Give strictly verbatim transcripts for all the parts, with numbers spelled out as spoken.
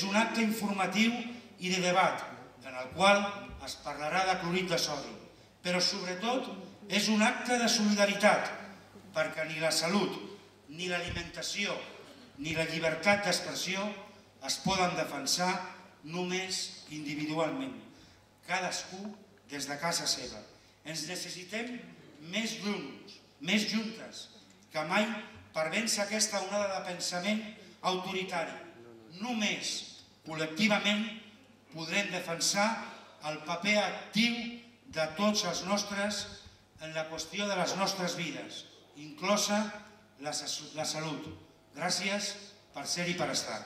és un acte informatiu i de debat, en el qual es parlarà de clorit de sodi, però sobretot és un acte de solidaritat, perquè ni la salut, ni l'alimentació, ni la llibertat d'expressió es poden defensar només individualment, cadascú des de casa seva. Ens necessitem més junts, més juntes que mai per vèncer aquesta onada de pensament autoritari. Només col·lectivament podrem defensar el paper actiu de tots els nostres en la qüestió de les nostres vides, inclosa la salut. Gràcies per ser-hi i per estar.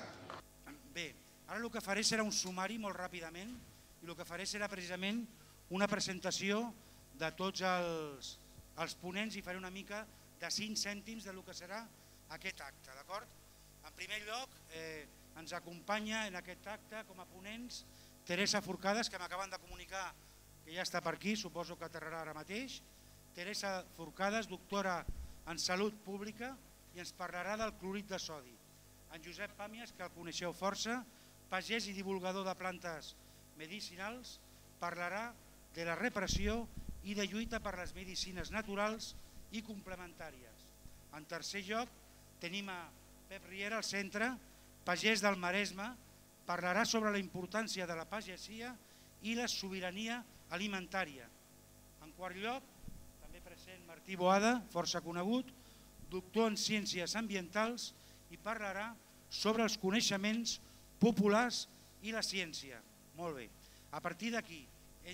Bé, ara el que faré serà un sumari molt ràpidament i el que faré serà precisament una presentació de tots els ponents i faré una mica de cinc cèntims del que serà aquest acte, d'acord? En primer lloc, ens acompanya en aquest acte com a ponents Teresa Forcades, que m'acaben de comunicar que ja està per aquí, suposo que aterrarà ara mateix. Teresa Forcades, doctora en Salut Pública, i ens parlarà del clorit de sodi. En Josep Pàmies, que el coneixeu força, pagès i divulgador de plantes medicinals, parlarà de la repressió i de lluita per les medicines naturals i complementàries. En tercer lloc, tenim a Pep Riera, al centre, pagès del Maresme, parlarà sobre la importància de la pagesia i la sobirania alimentària. En quart lloc, també present Martí Boada, força conegut, doctor en ciències ambientals, i parlarà sobre els coneixements populars i la ciència. Molt bé. A partir d'aquí,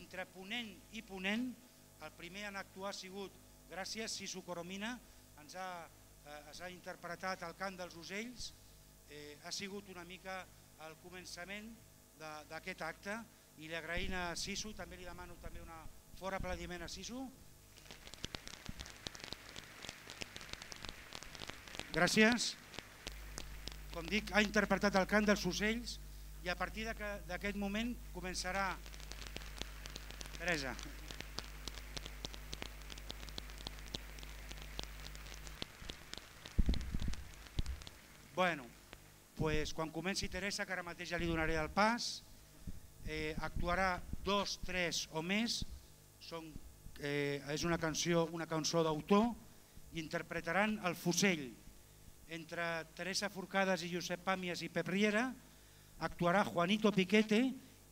entre ponent i ponent, el primer en actuar ha sigut, gràcies, Sisu Caromina, ens ha interpretat el cant dels ocells, ha sigut una mica el començament d'aquest acte, i li agraïm a Sisu, també li demano un fort aplaudiment a Sisu. Gràcies. Com dic, ha interpretat el cant dels ocells i a partir d'aquest moment començarà... Teresa. Bueno, doncs quan comenci Teresa, que ara mateix ja li donaré el pas, actuarà dos, tres o més, és una cançó d'autor, i interpretaran El Fussell. Entre Teresa Forcades i Josep Pàmies i Pep Riera actuarà Juanito Piquite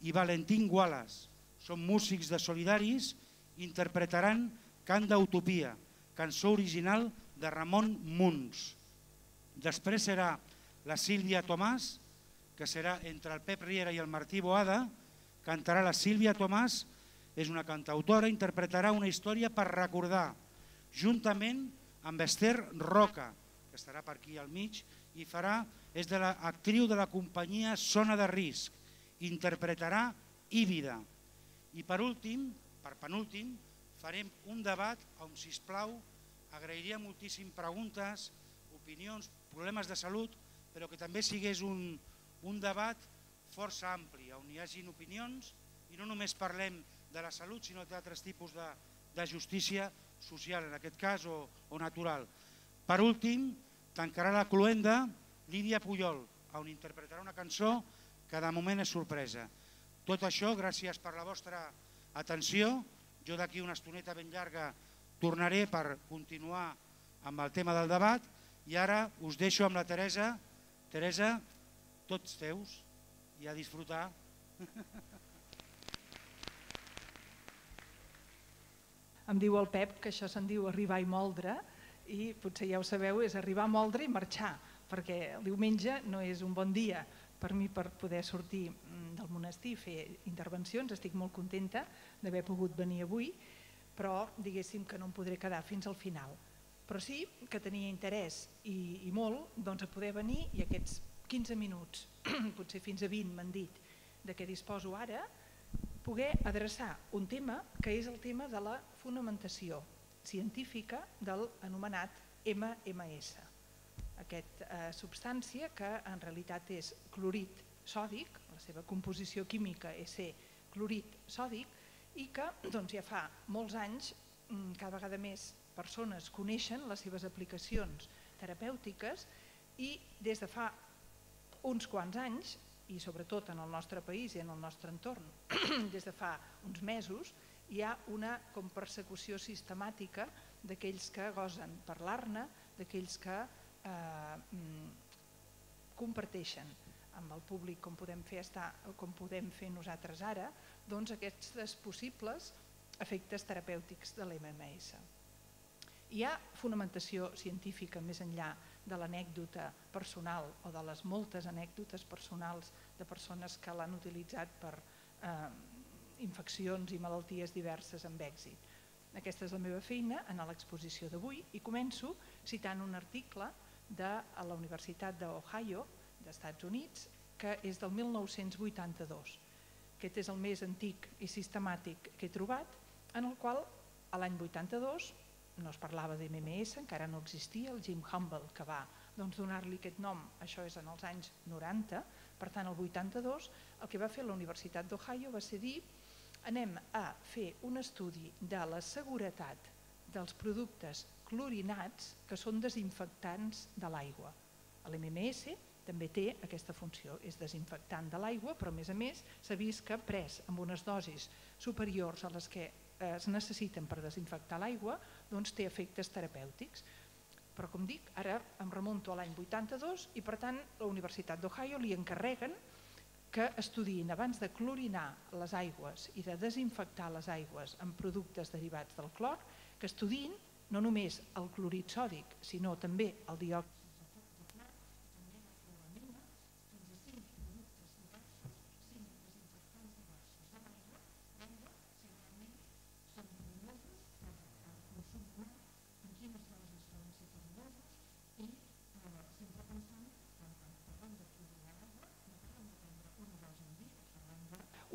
i Valentín Gualas. Són músics de Solidaris i interpretaran Cant d'Utopia, cançó original de Ramon Muntz. Després serà la Sílvia Tomàs, que serà entre el Pep Riera i el Martí Boada, cantarà la Sílvia Tomàs, és una cantautora, interpretarà Una història per recordar, juntament amb Esther Roca, que estarà per aquí al mig, i farà, és de l'actriu de la companyia Sona de Risc, interpretarà Hívida. I per últim, per penúltim, farem un debat on, sisplau, agrairia moltíssim preguntes, opinions, problemes de salut, però que també sigués un debat força ampli, on hi hagin opinions i no només parlem de la salut, sinó d'altres tipus de justícia social, en aquest cas, o natural. Per últim, tancarà la cloenda Lídia Pujol, on interpretarà una cançó que de moment és sorpresa. Tot això, gràcies per la vostra atenció. Jo d'aquí una estoneta ben llarga tornaré per continuar amb el tema del debat i ara us deixo amb la Teresa. Teresa, tots teus, i a disfrutar. Em diu el Pep que això se'n diu arribar i moldre, i potser ja ho sabeu, és arribar a moldre i marxar, perquè el diumenge no és un bon dia per mi per poder sortir del monestir i fer intervencions. Estic molt contenta d'haver pogut venir avui, però diguéssim que no em podré quedar fins al final. Però sí que tenia interès i molt a poder venir, i aquests quinze minuts, potser fins a vint m'han dit, de què disposo ara, poder adreçar un tema que és el tema de la fonamentació científica del anomenat M M S, aquesta substància que en realitat és clorit sòdic, la seva composició química és ser clorit sòdic, i que ja fa molts anys cada vegada més persones coneixen les seves aplicacions terapèutiques, i des de fa uns quants anys i sobretot en el nostre país i en el nostre entorn, des de fa uns mesos, hi ha una persecució sistemàtica d'aquells que gosen parlar-ne, d'aquells que comparteixen amb el públic, com podem fer estar, com podem fer nosaltres ara, doncs aquests possibles efectes terapèutics de l'M M S. Hi ha fonamentació científica més enllà de l'anècdota personal o de les moltes anècdotes personals de persones que l'han utilitzat per infeccions i malalties diverses amb èxit. Aquesta és la meva feina en l'exposició d'avui i començo citant un article de la Universitat d'Ohio, d'Estats Units, que és del mil nou-cents vuitanta-dos. Aquest és el més antic i sistemàtic que he trobat, en el qual l'any vuitanta-dos no es parlava de M M S, encara no existia, el Jim Humble que va donar-li aquest nom, això és en els anys noranta, per tant el vuitanta-dos, el que va fer la Universitat d'Ohio va ser dir: anem a fer un estudi de la seguretat dels productes clorinats que són desinfectants de l'aigua. L'M M S també té aquesta funció, és desinfectant de l'aigua, però a més a més s'ha vist que pres amb unes dosis superiors a les que es necessiten per desinfectar l'aigua, doncs té efectes terapèutics. Però com dic, ara em remunto a l'any vuitanta-dos i per tant la Universitat d'Ohio li encarreguen que estudiïn abans de clorinar les aigües i de desinfectar les aigües amb productes derivats del clor, que estudiïn no només el clorit sòdic, sinó també el diòxid.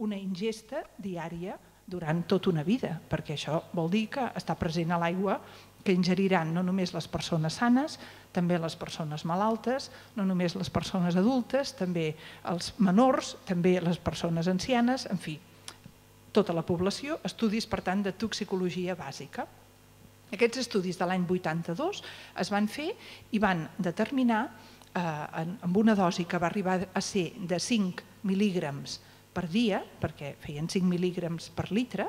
Una ingesta diària durant tota una vida, perquè això vol dir que està present a l'aigua que ingeriran no només les persones sanes, també les persones malaltes, no només les persones adultes, també els menors, també les persones ancianes, en fi, tota la població, estudis per tant de toxicologia bàsica. Aquests estudis de l'any vuitanta-dos es van fer i van determinar, amb una dosi que va arribar a ser de cinc mil·lígrams per dia, perquè feien cinc mil·lígrams per litre,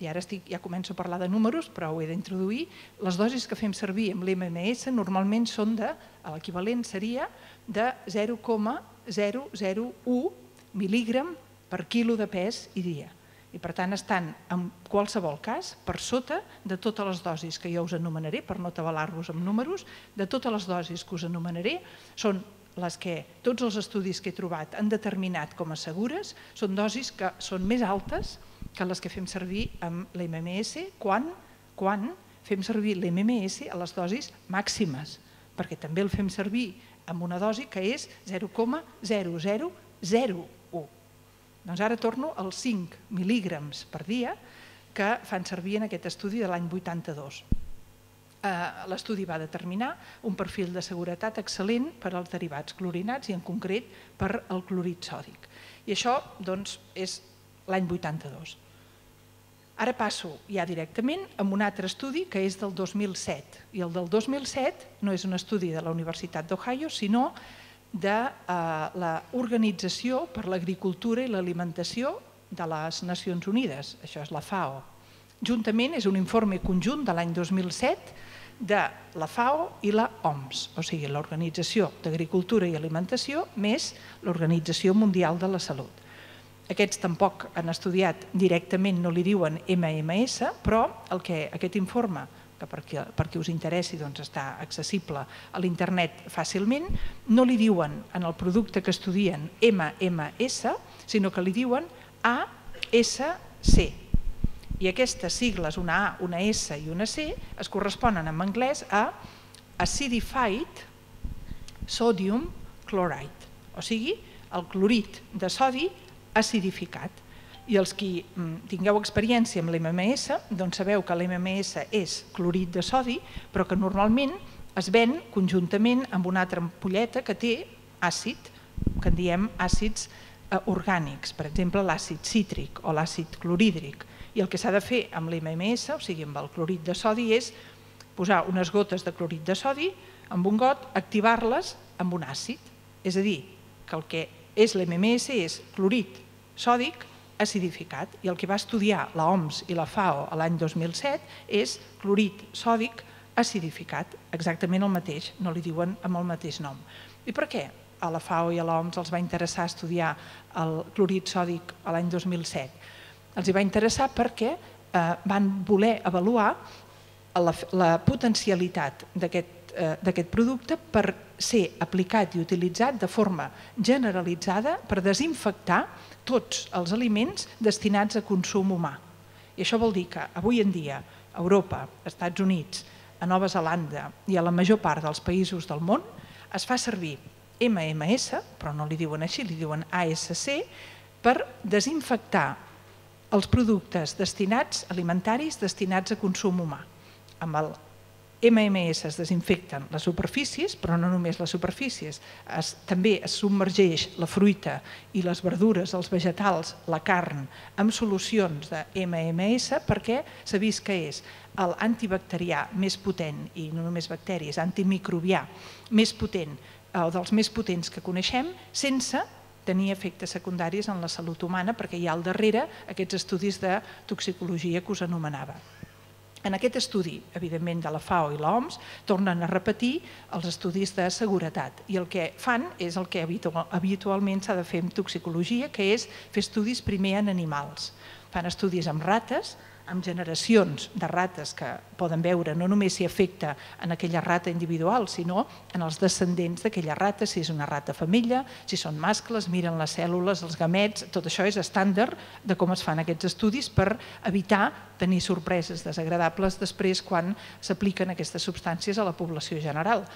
i ara estic, ja començo a parlar de números, però ho he d'introduir, les dosis que fem servir amb l'M M S normalment són de, l'equivalent seria de zero coma zero zero u mil·lígram per quilo de pes i dia. I per tant estan, en qualsevol cas, per sota de totes les dosis que jo us anomenaré, per no atabalar-vos amb números, de totes les dosis que us anomenaré, són les que tots els estudis que he trobat han determinat com a segures, són dosis que són més altes que les que fem servir amb l'M M S quan, quan fem servir l'M M S a les dosis màximes, perquè també el fem servir amb una dosi que és zero coma zero zero zero u. Doncs ara torno als cinc mil·lígrams per dia que fan servir en aquest estudi de l'any vuitanta-dos. L'estudi va determinar un perfil de seguretat excel·lent per als derivats clorinats i en concret per al clorit sòdic. I això doncs és l'any vuitanta-dos. Ara passo ja directament a un altre estudi que és del dos mil set. I el del dos mil set no és un estudi de la Universitat d'Ohio, sinó de l'Organització per l'Agricultura i l'Alimentació de les Nacions Unides, això és la F A O. Juntament és un informe conjunt de l'any dos mil set de la F A O i la O M S, o sigui, l'Organització d'Agricultura i Alimentació més l'Organització Mundial de la Salut. Aquests tampoc han estudiat directament, no li diuen M M S, però el que aquest informe, que perquè us interessi doncs està accessible a l'internet fàcilment, no li diuen en el producte que estudien M M S, sinó que li diuen A S C. I aquestes sigles, una A, una S i una C, es corresponen en anglès a acidified sodium chloride, o sigui, el clorit de sodi acidificat. I els que tingueu experiència amb l'M M S, doncs sabeu que l'M M S és clorit de sodi, però que normalment es ven conjuntament amb una altra ampolleta que té àcid, que en diem àcids orgànics, per exemple l'àcid cítric o l'àcid clorhídric. I el que s'ha de fer amb l'M M S, o sigui amb el clorit de sodi, és posar unes gotes de clorit de sodi amb un got, activar-les amb un àcid. És a dir, que el que és l'M M S, és clorit sòdic acidificat, i el que va estudiar l'O M S i la F A O l'any dos mil set és clorit sòdic acidificat, exactament el mateix, no li diuen amb el mateix nom. I per què a la F A O i a l'O M S els va interessar estudiar el clorit sòdic l'any dos mil set? Els hi va interessar perquè van voler avaluar la potencialitat d'aquest producte per ser aplicat i utilitzat de forma generalitzada per desinfectar tots els aliments destinats a consum humà. I això vol dir que avui en dia a Europa, als Estats Units, a Nova Zelanda i a la major part dels països del món es fa servir M M S, però no li diuen així, li diuen A S C, per desinfectar els productes destinats alimentaris destinats a consum humà. Amb el M M S es desinfecten les superfícies, però no només les superfícies, es, també es submergeix la fruita i les verdures, els vegetals, la carn, amb solucions de M M S perquè s'ha vist que és l'antibacterià més potent, i no només bacteris, antimicrobià més potent, o dels més potents que coneixem, sense tenir efectes secundaris en la salut humana, perquè hi ha al darrere aquests estudis de toxicologia que us anomenava. En aquest estudi, evidentment, de la F A O i l'O M S, tornen a repetir els estudis de seguretat, i el que fan és el que habitualment s'ha de fer en toxicologia, que és fer estudis primer en animals. Fan estudis amb rates, amb generacions de rates que poden veure no només si afecta en aquella rata individual, sinó en els descendents d'aquella rata, si és una rata femella, si són mascles, miren les cèl·lules, els gamets, tot això és estàndard de com es fan aquests estudis per evitar tenir sorpreses desagradables després quan s'apliquen aquestes substàncies a la població general.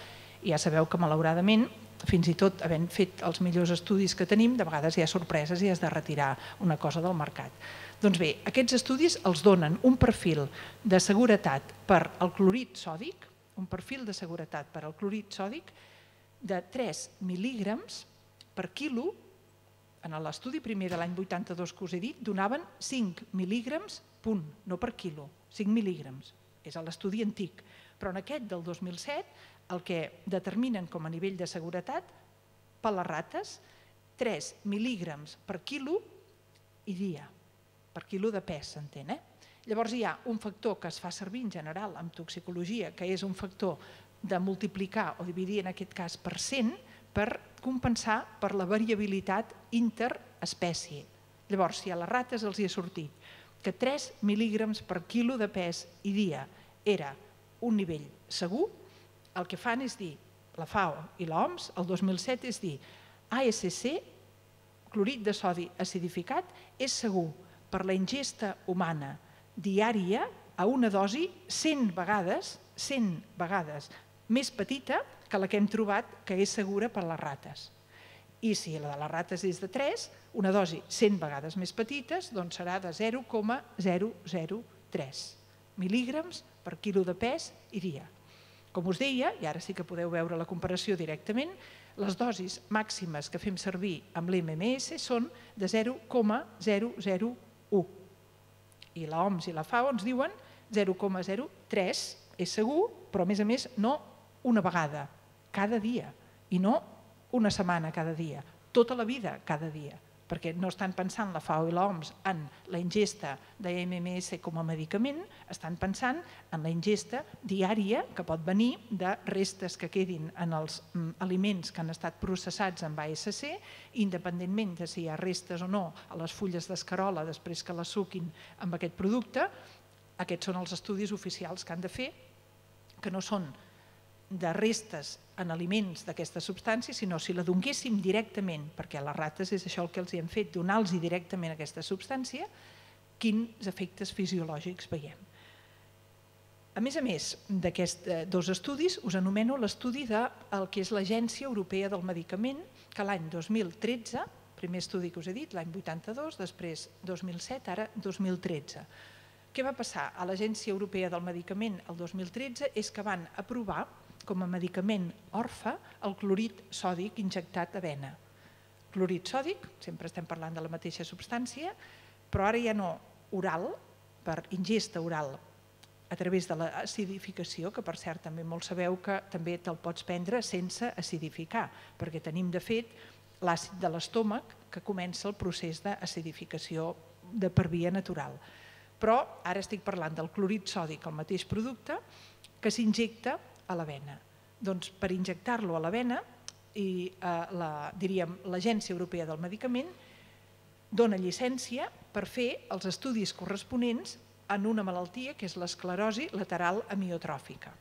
I ja sabeu que, malauradament, fins i tot havent fet els millors estudis que tenim, de vegades hi ha sorpreses i has de retirar una cosa del mercat. Doncs bé, aquests estudis els donen un perfil de seguretat per al clorit sòdic, un perfil de seguretat per al clorit sòdic de tres mil·lígrams per quilo. En l'estudi primer de l'any vuitanta-dos que us he dit, donaven cinc mil·lígrams, punt, no per quilo, cinc mil·lígrams. És l'estudi antic. Però en aquest del dos mil set, el que determinen com a nivell de seguretat per les rates, tres mil·lígrams per quilo i dia, per quilo de pes, s'entén, eh? Llavors hi ha un factor que es fa servir en general en toxicologia, que és un factor de multiplicar o dividir en aquest cas per cent, per compensar per la variabilitat interespècie. Llavors, si a les rates els hi ha sortit que tres mil·lígrams per quilo de pes i dia era un nivell segur, el que fan és dir, la F A O i l'O M S, el dos mil set és dir, A S C, clorit de sodi acidificat, és segur per la ingesta humana diària a una dosi cent vegades més petita que la que hem trobat que és segura per les rates. I si la de les rates és de tres, una dosi cent vegades més petita doncs serà de zero coma zero zero tres mil·lígrams per quilo de pes i dia. Com us deia, i ara sí que podeu veure la comparació directament, les dosis màximes que fem servir amb l'M M S són de zero coma zero zero u. I l'O M S i la F A O ens diuen zero coma zero tres, és segur, però a més a més no una vegada, cada dia, i no una setmana cada dia, tota la vida cada dia, perquè no estan pensant la F A O i l'O M S en la ingesta de M M S com a medicament, estan pensant en la ingesta diària que pot venir de restes que quedin en els aliments que han estat processats amb A S C, independentment de si hi ha restes o no a les fulles d'escarola després que les suquin amb aquest producte. Aquests són els estudis oficials que han de fer, que no són de restes en aliments d'aquestes substàncies, sinó si la donguéssim directament, perquè a les rates és això el que els hi hem fet, donar-los directament aquesta substància, quins efectes fisiològics veiem. A més a més d'aquests dos estudis, us anomeno l'estudi del que és l'Agència Europea del Medicament, que l'any dos mil tretze, primer estudi que us he dit, l'any vuitanta-dos, després dos mil set, ara dos mil tretze. Què va passar a l'Agència Europea del Medicament el dos mil tretze és que van aprovar com a medicament orfe el clorit sòdic injectat a vena. Clorit sòdic, sempre estem parlant de la mateixa substància, però ara ja no oral, per ingesta oral a través de l'acidificació, que per cert també molts sabeu que també te'l pots prendre sense acidificar, perquè tenim de fet l'àcid de l'estómac, que comença el procés d'acidificació de per via natural. Però ara estic parlant del clorit sòdic, el mateix producte, que s'injecta a la vena. Doncs per injectar-lo a la vena, i l'Agència Europea del Medicament dona llicència per fer els estudis corresponents en una malaltia que és l'esclerosi lateral amiotròfica.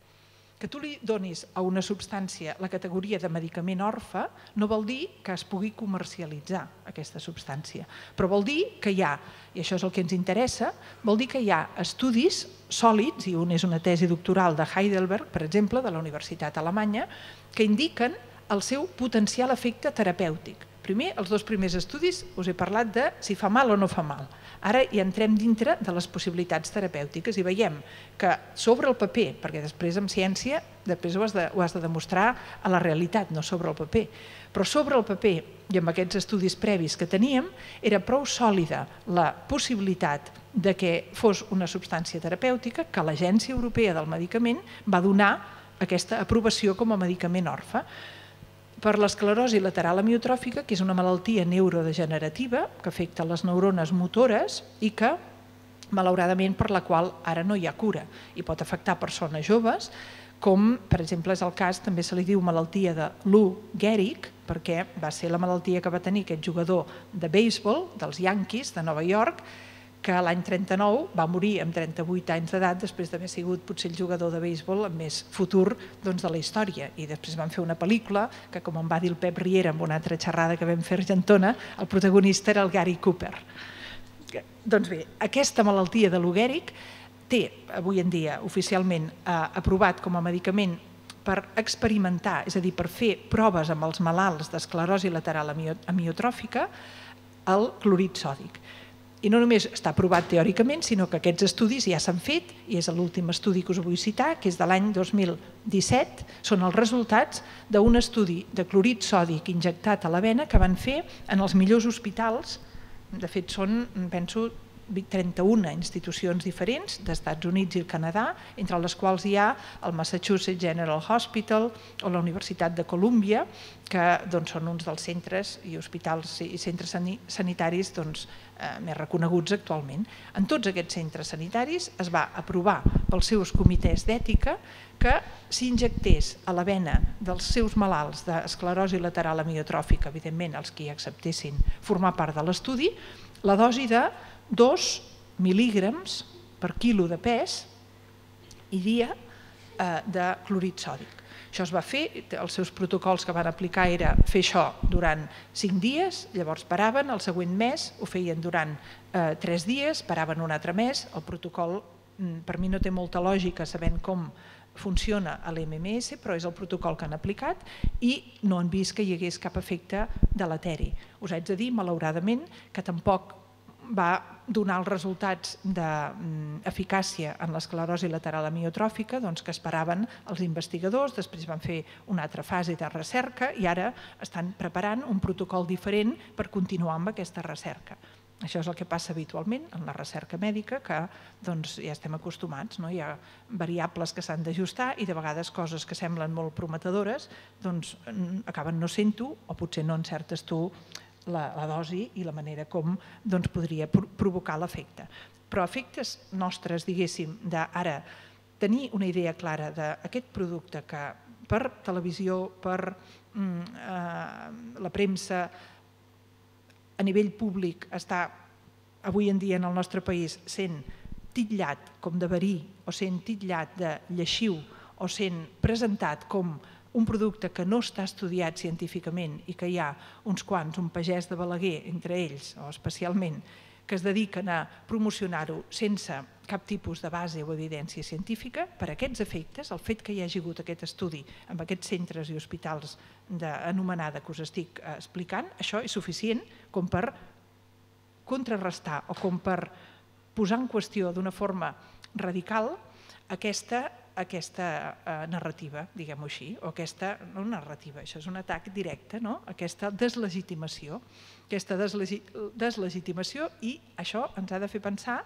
Que tu li donis a una substància la categoria de medicament orfe no vol dir que es pugui comercialitzar aquesta substància, però vol dir que hi ha, i això és el que ens interessa, vol dir que hi ha estudis sòlids, i un és una tesi doctoral de Heidelberg, per exemple, de la Universitat Alemanya, que indiquen el seu potencial efecte terapèutic. Primer, els dos primers estudis us he parlat de si fa mal o no fa mal. Ara hi entrem dintre de les possibilitats terapèutiques i veiem que sobre el paper, perquè després en ciència després ho has de, ho has de demostrar a la realitat, no sobre el paper, però sobre el paper i amb aquests estudis previs que teníem era prou sòlida la possibilitat de que fos una substància terapèutica que l'Agència Europea del Medicament va donar aquesta aprovació com a medicament orfe. Per l'esclerosi lateral amiotròfica, que és una malaltia neurodegenerativa que afecta les neurones motores i que, malauradament, per la qual ara no hi ha cura i pot afectar persones joves, com, per exemple, és el cas, també se li diu malaltia de Lou Gehrig, perquè va ser la malaltia que va tenir aquest jugador de béisbol dels Yankees de Nova York, que l'any trenta-nou va morir amb trenta-vuit anys d'edat després d'haver sigut potser el jugador de béisbol amb més futur de la història. I després van fer una pel·lícula que, com em va dir el Pep Riera en una altra xerrada que vam fer a Argentona, el protagonista era el Gary Cooper. Doncs bé, aquesta malaltia de Lou Gehrig té, avui en dia, oficialment aprovat com a medicament per experimentar, és a dir, per fer proves amb els malalts d'esclerosi lateral amiotròfica, el clorit sòdic. I no només està aprovat teòricament, sinó que aquests estudis ja s'han fet, i és l'últim estudi que us vull citar, que és de l'any dos mil disset, són els resultats d'un estudi de clorit sòdic injectat a la vena que van fer en els millors hospitals, de fet són, penso, trenta-una institucions diferents d'Estats Units i el Canadà, entre les quals hi ha el Massachusetts General Hospital o la Universitat de Columbia, que són uns dels centres i hospitals i centres sanitaris més reconeguts actualment. En tots aquests centres sanitaris es va aprovar pels seus comitès d'ètica que s'injectés a la vena dels seus malalts d'esclerosi lateral amiotròfica, evidentment els que hi acceptessin formar part de l'estudi, la dosi de dos mil·lígrams per quilo de pes i dia de clorit sòdic. Això es va fer, els seus protocols que van aplicar era fer això durant cinc dies, llavors paraven, el següent mes ho feien durant tres dies, paraven un altre mes. El protocol per mi no té molta lògica sabent com funciona a l'M M S, però és el protocol que han aplicat i no han vist que hi hagués cap efecte deleteri. Us haig de dir, malauradament, que tampoc va donar els resultats d'eficàcia en l'esclerosi lateral amiotròfica que esperaven els investigadors, després van fer una altra fase de recerca i ara estan preparant un protocol diferent per continuar amb aquesta recerca. Això és el que passa habitualment en la recerca mèdica, que ja estem acostumats, hi ha variables que s'han d'ajustar i de vegades coses que semblen molt prometedores acaben no sent-ho o potser no encertes tu la dosi i la manera com podria provocar l'efecte. Però efectes nostres, diguéssim, d'ara tenir una idea clara d'aquest producte que per televisió, per la premsa, a nivell públic està avui en dia en el nostre país sent titllat com de verí o sent titllat de lleixiu o sent presentat com un producte que no està estudiat científicament i que hi ha uns quants, un pagès de Balaguer, entre ells, o especialment, que es dediquen a promocionar-ho sense cap tipus de base o evidència científica, per aquests efectes, el fet que hi hagi hagut aquest estudi amb aquests centres i hospitals anomenada que us estic explicant, això és suficient com per contrarrestar o com per posar en qüestió d'una forma radical aquesta aquesta narrativa, diguem-ho així, o aquesta, no narrativa, això és un atac directe, aquesta deslegitimació, aquesta deslegitimació i això ens ha de fer pensar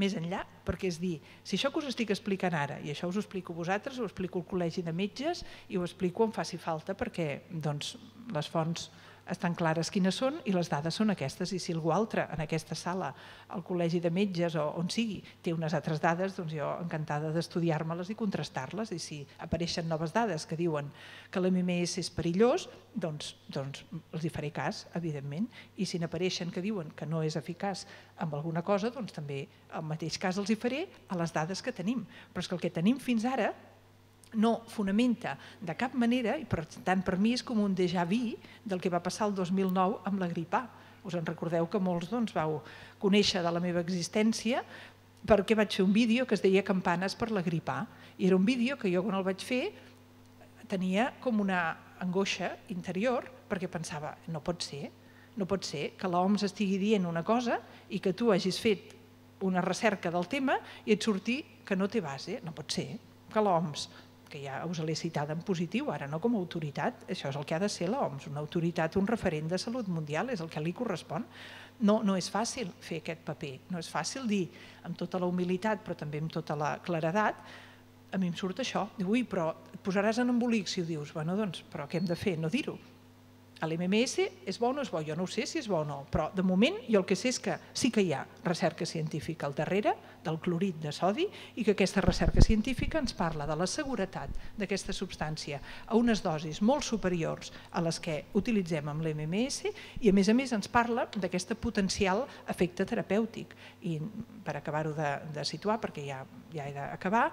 més enllà, perquè és dir, si això que us estic explicant ara, i això us ho explico a vosaltres, ho explico al Col·legi de Metges i ho explico on faci falta, perquè les fonts estan clares quines són i les dades són aquestes. I si algú altre en aquesta sala, al Col·legi de Metges o on sigui, té unes altres dades, doncs jo encantada d'estudiar-me-les i contrastar-les. I si apareixen noves dades que diuen que l'M M S és perillós, doncs els hi faré cas, evidentment. I si n'apareixen que diuen que no és eficaç amb alguna cosa, doncs també el mateix cas els hi faré a les dades que tenim. Però és que el que tenim fins ara no fonamenta de cap manera, i per tant per mi és com un déjà vu del que va passar el dos mil nou amb la grip A. Us en recordeu que molts vau conèixer de la meva existència perquè vaig fer un vídeo que es deia Campanes per la grip A. I era un vídeo que jo quan el vaig fer tenia com una angoixa interior perquè pensava, no pot ser, no pot ser que l'O M S estigui dient una cosa i que tu hagis fet una recerca del tema i et surti que no té base, no pot ser que l'O M S, que ja us l'he citat en positiu, ara no com a autoritat, això és el que ha de ser l'O M S, una autoritat, un referent de salut mundial, és el que li correspon. No, no és fàcil fer aquest paper, no és fàcil dir amb tota la humilitat però també amb tota la claredat, a mi em surt això, diu, ui, però et posaràs en embolic si ho dius, bueno, doncs, però què hem de fer? No dir-ho. L'M M S és bo o no és bo? Jo no ho sé si és bo o no, però de moment jo el que sé és que sí que hi ha recerca científica al darrere del clorit de sodi i que aquesta recerca científica ens parla de la seguretat d'aquesta substància a unes dosis molt superiors a les que utilitzem amb l'M M S i a més a més ens parla d'aquest potencial efecte terapèutic. I per acabar-ho de situar, perquè ja he d'acabar,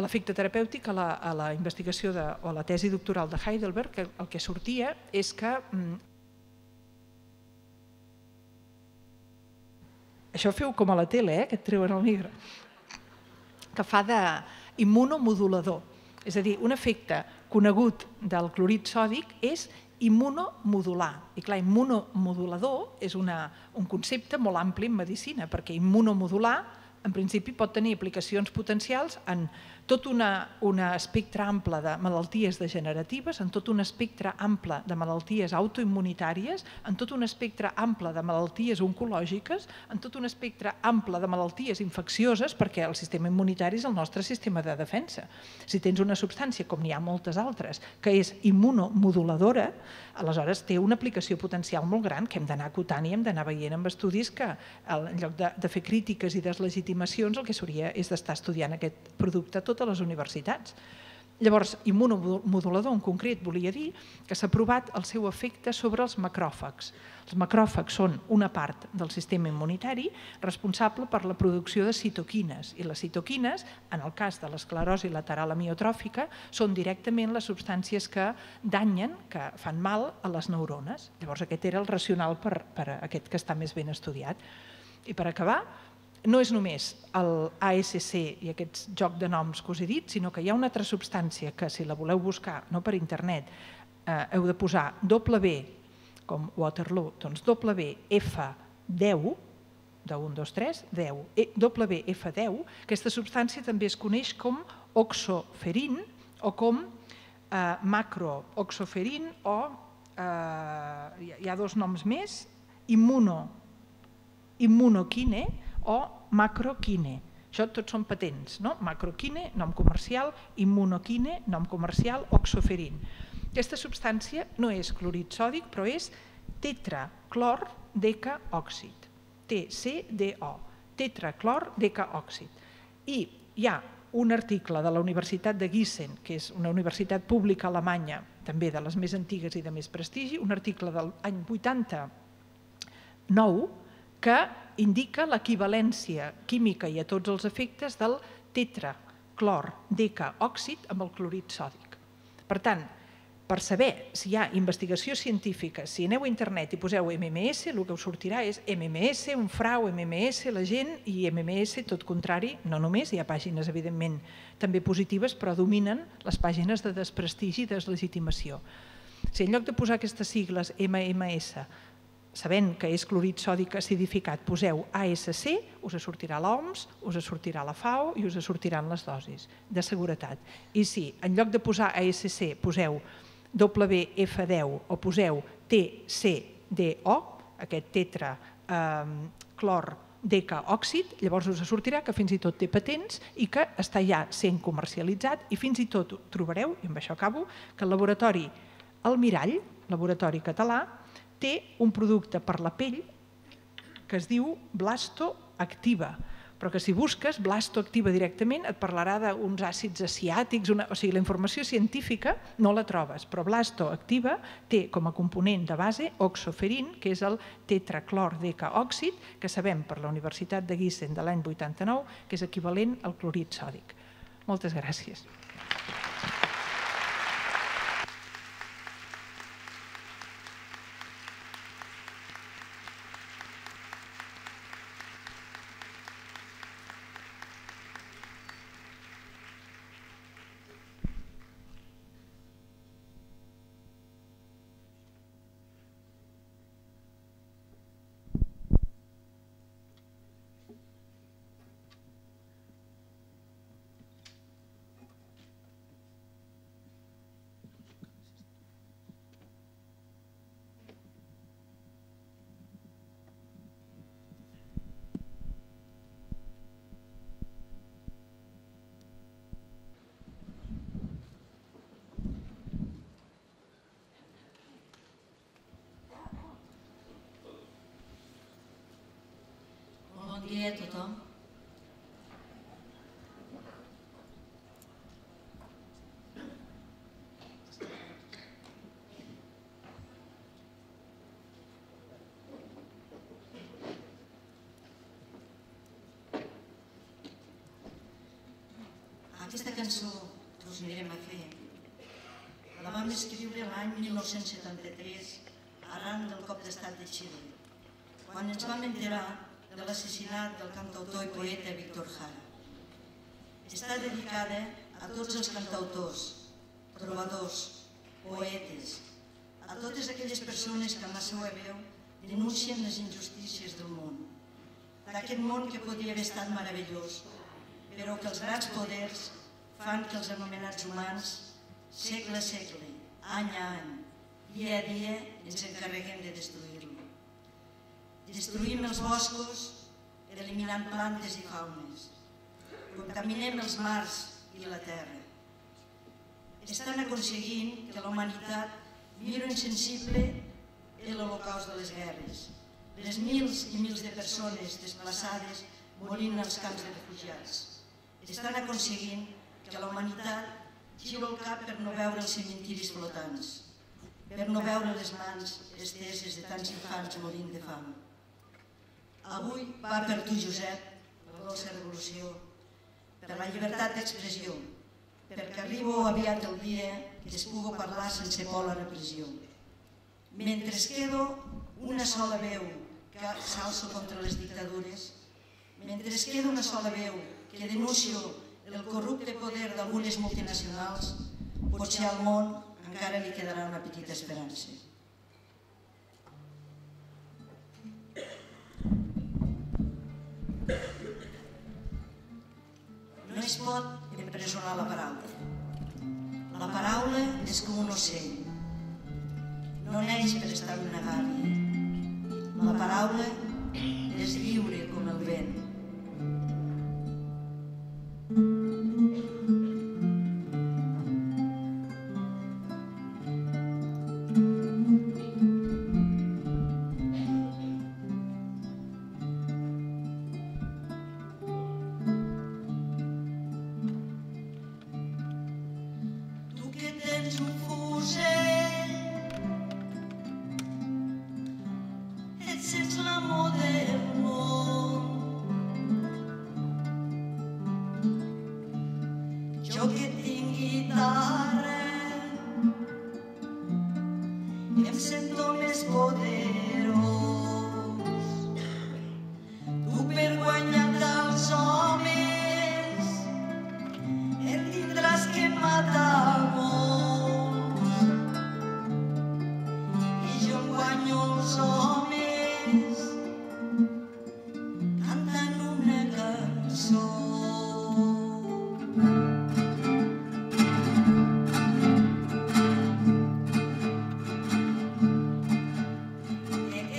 l'efecte terapèutic a la investigació o a la tesi doctoral de Heidelberg, el que sortia és que això feu com a la tele, que et treuen el micro, que fa d'immunomodulador, és a dir, un efecte conegut del clorit sòdic és immunomodular. I clar, immunomodulador és un concepte molt ampli en medicina, perquè immunomodular en principi pot tenir aplicacions potencials en tot un espectre ample de malalties degeneratives, en tot un espectre ample de malalties autoimmunitàries, en tot un espectre ample de malalties oncològiques, en tot un espectre ample de malalties infeccioses, perquè el sistema immunitari és el nostre sistema de defensa. Si tens una substància, com n'hi ha moltes altres, que és immunomoduladora, aleshores té una aplicació potencial molt gran que hem d'anar acotant i hem d'anar veient amb estudis que en lloc de fer crítiques i deslegitimacions el que s'hauria és d'estar estudiant aquest producte a totes les universitats. Llavors, immunomodulador en concret volia dir que s'ha provat el seu efecte sobre els macròfags. Els macròfags són una part del sistema immunitari responsable per la producció de citoquines i les citoquines, en el cas de l'esclerosi lateral amiotròfica, són directament les substàncies que danyen, que fan mal a les neurones. Llavors, aquest era el racional per aquest que està més ben estudiat. I per acabar, no és només l'A S C i aquest joc de noms que us he dit, sinó que hi ha una altra substància que, si la voleu buscar, no per internet, heu de posar W, com Waterloo, doncs W F deu, de un, dos, tres, deu, W F deu, aquesta substància també es coneix com oxoferin o com macroquine o hi ha dos noms més, immunokine o macroquine. Això tots són patents, no? Macroquine, nom comercial, immunokine, nom comercial, oxoferin. Aquesta substància no és clorit sòdic, però és tetraclordecaòxid, T C D O, tetraclordecaòxid. I hi ha un article de la Universitat de Gießen, que és una universitat pública alemanya, també de les més antigues i de més prestigi, un article de l'any vuitanta-nou, que indica l'equivalència química i a tots els efectes del tetraclordecaòxid amb el clorit sòdic. Per tant, per saber si hi ha investigació científica, si aneu a internet i poseu M M S, el que us sortirà és M M S, un frau, M M S, la gent, i M M S, tot contrari, no només, hi ha pàgines evidentment també positives, però dominen les pàgines de desprestigi i deslegitimació. Si en lloc de posar aquestes sigles M M S, sabent que és clorit sòdic acidificat, poseu A S C, us sortirà l'O M S, us sortirà la F A O i us sortiran les dosis de seguretat. I si en lloc de posar A S C poseu W F deu o poseu T C D O, aquest tetraclordecaòxid, llavors us sortirà que fins i tot té patents i que està ja sent comercialitzat i fins i tot trobareu, i amb això acabo, que el laboratori Almirall laboratori català, té un producte per la pell que es diu blastoactiva, però que si busques blastoactiva directament et parlarà d'uns àcids asiàtics, una... o sigui, la informació científica no la trobes, però blastoactiva té com a component de base oxoferin, que és el tetraclordecàòxid, que sabem per la Universitat de Gießen de l'any vuitanta-nou que és equivalent al clorit sòdic. Moltes gràcies. Bon dia a tothom. Aquesta cançó que us anirem a fer la vam escriure l'any mil nou-cents setanta-tres arran del cop d'estat de Xile, quan ens vam enterar de l'assassinat del cantautor i poeta Víctor Jara. Està dedicada a tots els cantautors, trobadors, poetes, a totes aquelles persones que amb la seva veu denuncien les injustícies del món, d'aquest món que podria haver estat meravellós, però que els grans poders fan que els anomenats humans, segle a segle, any a any, dia a dia, ens encarreguem de destruir. Destruïm els boscos, eliminant plantes i faunes. Contaminem els mars i la terra. Estan aconseguint que la humanitat miro insensible l'holocaust de les guerres, les mils i mils de persones desplaçades morint als camps de refugiats. Estan aconseguint que la humanitat giri el cap per no veure els cementiris flotants, per no veure les mans esteses de tants infants morint de fam. Avui va per tu, Josep, per la dolça revolució, per la llibertat d'expressió, perquè arribo aviat el dia que es puga parlar sense por a la repressió. Mentre quedo una sola veu que s'alça contra les dictadures, mentre quedo una sola veu que denuncio el corrupte poder d'algunes multinacionals, potser al món encara li quedarà una petita esperança. No es pot empresonar la paraula. La paraula és com un ocell. No neix per estar en una gàbia. La paraula és lliure com el vent.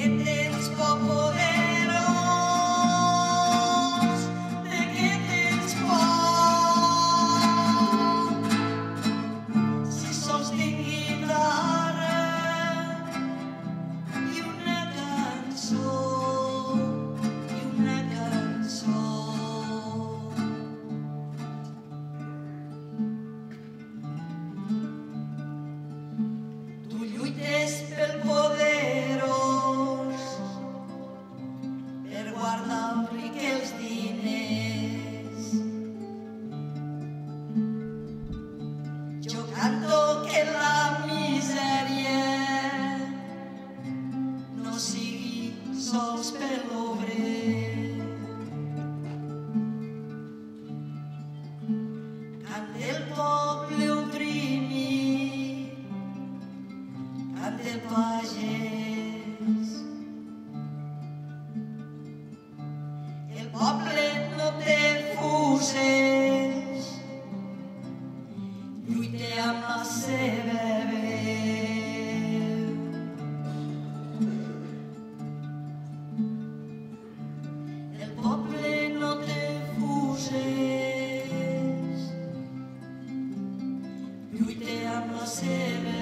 It is. de pagès. El poble no té fusells, lluita amb la seva veu. El poble no té fusells, lluita amb la seva veu.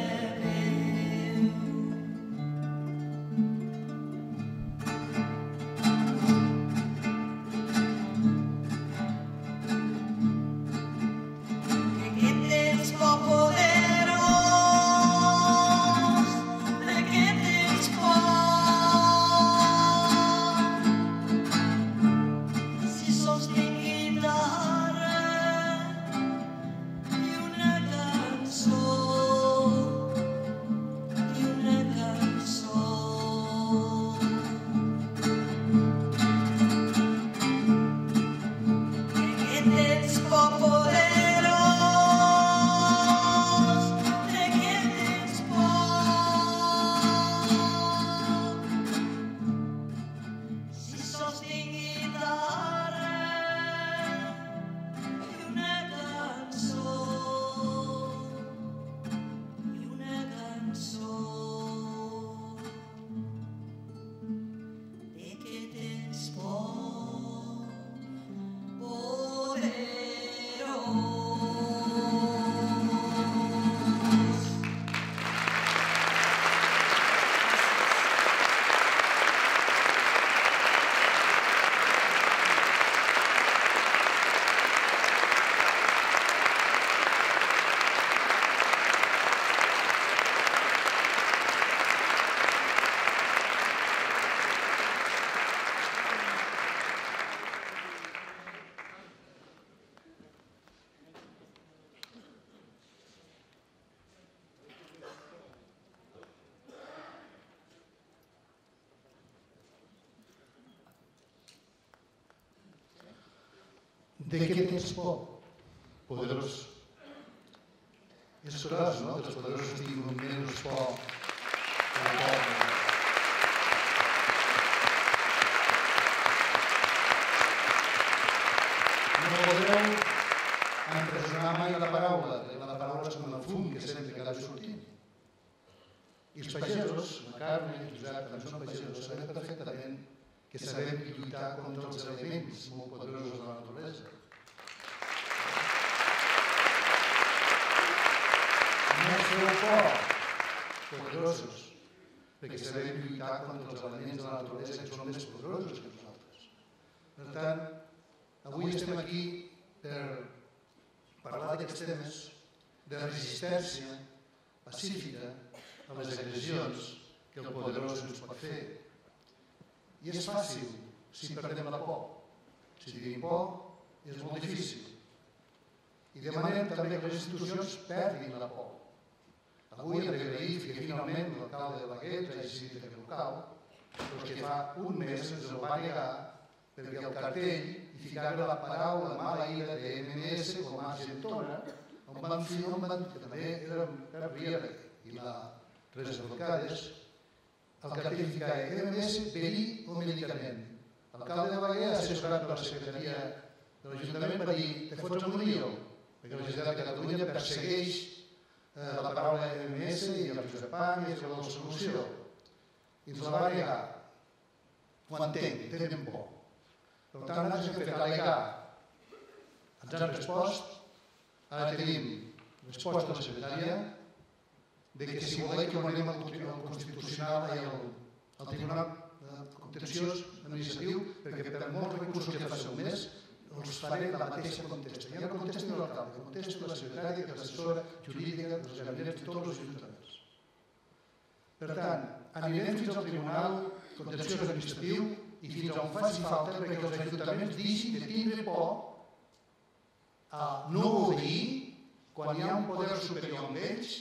De què tens por? Poderós. És gros, no?, que els poderosos tinguin menys por que el poble. No podreu empresonar mai la paraula, perquè la paraula és com el fum que sempre que acaba sortint. I els pagesos, la Carme, el Josep, que són pagesos, sabem perfectament que sabem lluitar contra els elements molt poderosos de la naturalesa. No sou por, poderosos, perquè sabem lluitar contra els elements de la naturalesa que són més poderosos que nosaltres. Per tant, avui estem aquí per parlar d'aquests temes de resistència pacífica a les agressions que el poderós ens pot fer. I és fàcil si perdem la por. Si tenim por, és molt difícil. I demanem també que les institucions perdin la por. Avui hem d'agrair que finalment l'alcalde de Baguets hagi decidit fer el local, però que fa un mes ens el va negar perquè el cartell hi ficava la paraula maleïda de M M S com a argentona, on van filmar, que també era Pep Riera i la Teresa Forcades, el cartell hi ficava M M S, verí o medicament. L'alcalde de Baguets, assessorat per la secretaria de l'Ajuntament, va dir que fots un lío, perquè la Generalitat de Catalunya persegueix la paraula M M S i el Josep Pàmies i la solució. I ens la va negar. Ho entenc, tenen por. Per tant, nosaltres hem fet al·legar. Ens han respost. Ara tenim resposta a la secretaria que si voleu que ho anem al Constitucional i al Tribunal Contenciós Administratiu, perquè per molts recursos que faceu més, els farem la mateixa contesta. Ja no contesten l'alcalde, que contesten la secretària, que l'assessora jurídica, els gabinets, tots els ajuntaments. Per tant, anirem fins al Tribunal Contenciós Administratiu i fins on faci falta perquè els ajuntaments deixin de tindre por a no obeir quan hi ha un poder superior amb ells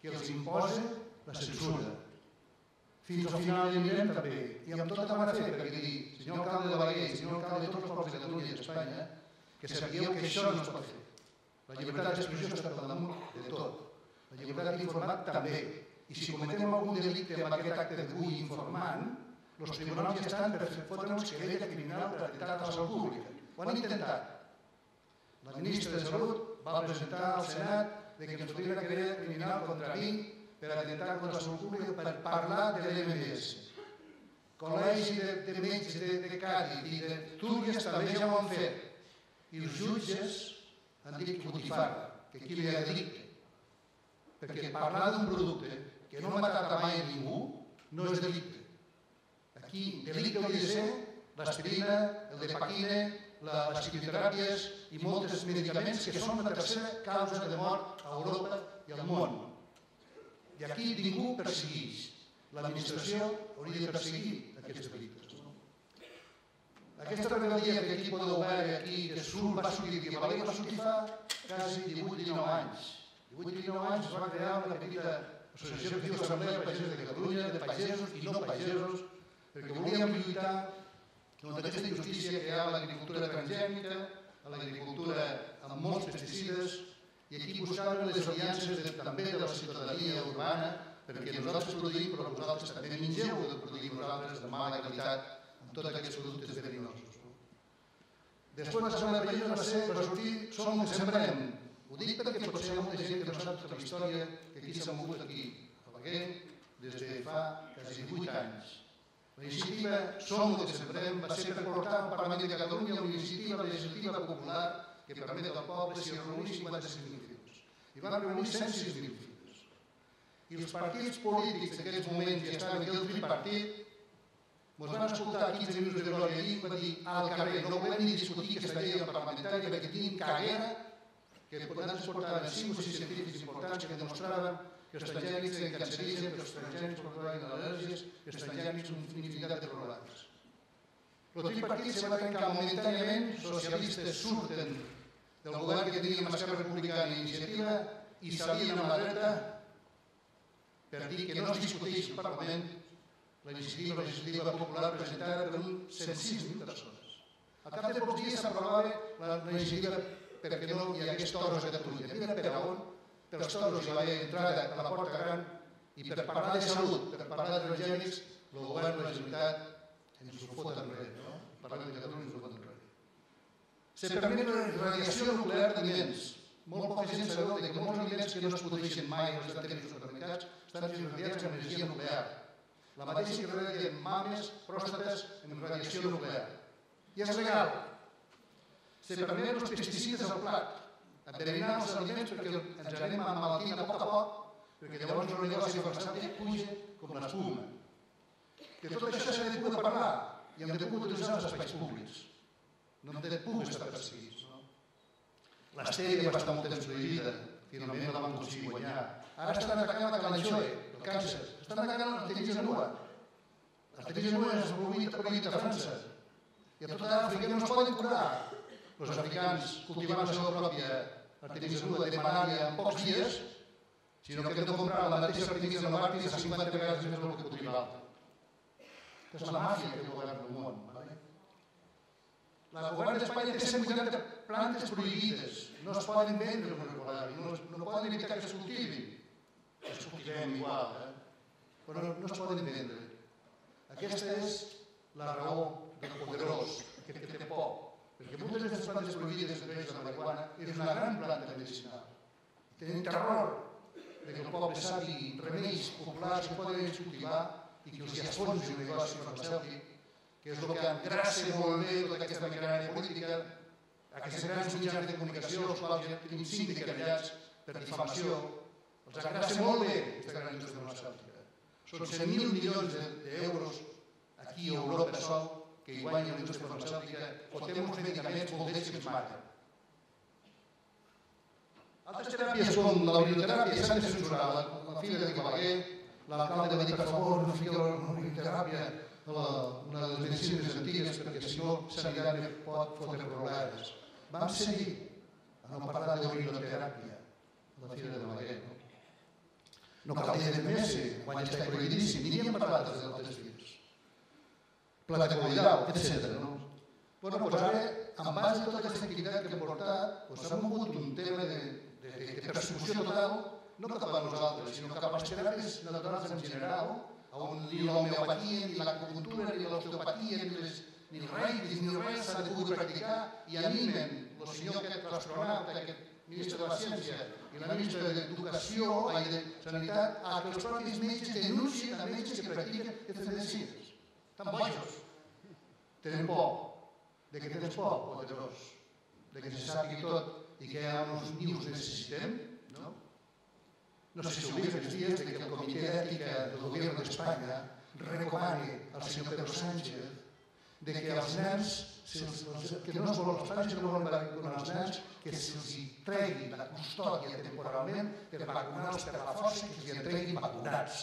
que els imposa la censura. Fins al final anirem també, i amb tot el que m'ha de fer, perquè dir, senyor alcalde de Baguets, senyor alcalde de tots els pobles de Catalunya i d'Espanya, que sapigueu que això no es pot fer. La llibertat d'expressió està per damunt de tot. La llibertat d'informat també. I si cometem algun delicte amb aquest acte d'avui informant, els tribunals ja estan per fotre'ns que deia criminal per atemptar a la salut pública. Ho han intentat. La ministra de Salut va presentar al Senat que ens podria crear criminal contra mi per atemptar contra la salut pública per parlar de l'M M S. Col·legi de metges de Càdiz i de Túries també ja ho han fet. I els jutges han dit que botifarra, que aquí li ha delicte. Perquè parlar d'un producte que no ha matat mai ningú no és delicte. Aquí delicte hauria de ser l'aspirina, el Depaquine, les quimioteràpies i molts medicaments que són la tercera causa de mort a Europa i al món. I aquí ningú persegueix. L'administració hauria de perseguir aquests delictes. Aquesta rebel·lia que aquí podeu veure, que surt, va sortir, que va sortir fa quasi divuit dinou anys. divuit dinou anys es va crear una petita associació que diu Assemblea de Pagesos de Catalunya, de pagesos i no pagesos, perquè volíem lluitar contra aquesta injustícia que hi ha a l'agricultura transgènica, a l'agricultura amb molts pesticides, i aquí buscàvem les aliances també de la ciutadania urbana, perquè nosaltres produïm, però vosaltres també mengeu de produir nosaltres de mala qualitat amb tots aquests productes verinosos. Després la segona pagesos va ser, va sortir, som el que sembrem. Ho dic perquè potser hi ha molta gent que no sap tota la història que aquí s'ha mogut aquí, a Balaguer, des de fa quasi divuit anys. La iniciativa Som el que sembrem va ser per portar al Parlament de Catalunya una iniciativa legislativa popular que permet al poble s'hi reunir cinquanta-cinc mil firmes. I van reunir cent sis mil firmes. I els partits polítics d'aquests moments que estaven aquí, el tripartit, ens van escoltar quinze minuts de glòria i van dir al carrer no volem ni discutir aquesta llei parlamentària perquè tinguin caguera que ens portaven cinc o sis científics importants que demostraven que els transgènics eren cancerígens, que els transgènics portaven al·lèrgies, que els transgènics són infinitat de problemes. El tripartit se va trencar momentàniament, socialistes surten del govern que teníem Esquerra Republicana i Iniciativa i s'alien a la dreta per dir que no es discuteix al Parlament la iniciativa legislativa popular presentada per uns cent sis mil persones. Al cap de pocs dies s'aprovava la iniciativa perquè no hi hagués toros a Catalunya. Mira per on, pels toros hi va haver entrada a la porta gran i per parlar de salut, per parlar de transgènics, el govern de la Generalitat ens ho fot enrere, no? Parlant de Catalunya ens ho fot enrere. Se permet la radiació nuclear d'aliments. Molt poca gent sabeu que molts aliments que no es produeixen mai als estanteris dels supermercats estan irradiats amb energia nuclear. La mateixa que irradia en mames, pròstates, amb radiació nuclear. I és legal. Se permeten els pesticides al plat, envenenant els aliments perquè ens anem malaltint a poc a poc, perquè llavors el negoci farmacèutic puja com l'espuma. Que tot això s'ha de poder parlar i hem de poder utilitzar els espais públics. No hem de poder estar perseguits. L'estèria va estar molt temps prohibida, finalment la van aconseguir guanyar. Ara estan atacant la calanxoe, el càncer, estan atacant l'artèria genua. L'artèria genua és prohibida a França i a tota l'Àfrica no es poden curar. Els africans cultivaven la seva pròpia artemisa nuda de malària en pocs dies, sinó que hem de comprar la mateixa artemisa de Novartis a cinquanta vegades més del que cultiva l'altre. És la màgia que governa el món. El govern d'Espanya té cent vuitanta plantes prohibides, no es poden vendre com a regulari, no poden evitar que es cultivin. Es cultivem igual, però no es poden vendre. Aquesta és la raó del poderós, que té por. Perquè moltes d'aquestes plantes prohibides de la marihuana és una gran planta medicinal. Tenen terror que el poble sàpigui remeis populars que poden cultivar i que els esponsi un negoci farmacèutic, que és el que engrassa molt bé tota aquesta maquinària política, aquests grans mitjans de comunicació, els quals ja tenim síndics callats per difamació, els engrassa molt bé aquesta gran indústria farmacèutica. Són cent mil milions d'euros aquí a Europa sol que hi guanya la indústria farmacèutica, fotem uns medicaments molt d'ells que ens maten. Altres teràpies com la urinoteràpia s'han de censurar. La filla de Balaguer, l'alcalde va dir, per favor, no fiqui la urinoteràpia a una de les medicines antigues, perquè si no, Sanidad pot fotre problemes. Vam seguir a no parlar de urinoteràpia, la filla de Balaguer. No calia de més, quan ja està prohibidíssim, ni n'hem parlat des d'altres dies. Platacoidal, etcètera. Però ara, en base a tota aquesta activitat que hem portat, s'ha mogut un tema de persecució total no cap a nosaltres, sinó cap als teràpies naturals en general, on ni l'homeopatia, ni l'acupuntura, ni l'osteopatia, ni el reiki, ni res s'ha de poder practicar i animen el senyor aquest astronauta, aquest ministre de la Ciència i la ministra d'Educació i de Sanitat a que els propis metges denuncien a metges que practiquen aquestes medicines. Tan bojos. Tenen por. De què tens por, poderós? De que se sàpiga tot i que ja uns nius necessitem? No sé si oblida aquests dies que el Comitè d'Ètica del Govern d'Espanya recomana al senyor Pedro Sánchez que els nens, que no es volen els pares, que no volen vacunar els nens, que se'ls tregui la custòdia temporalment per vacunar-los per la força i que els entreguin vacunats.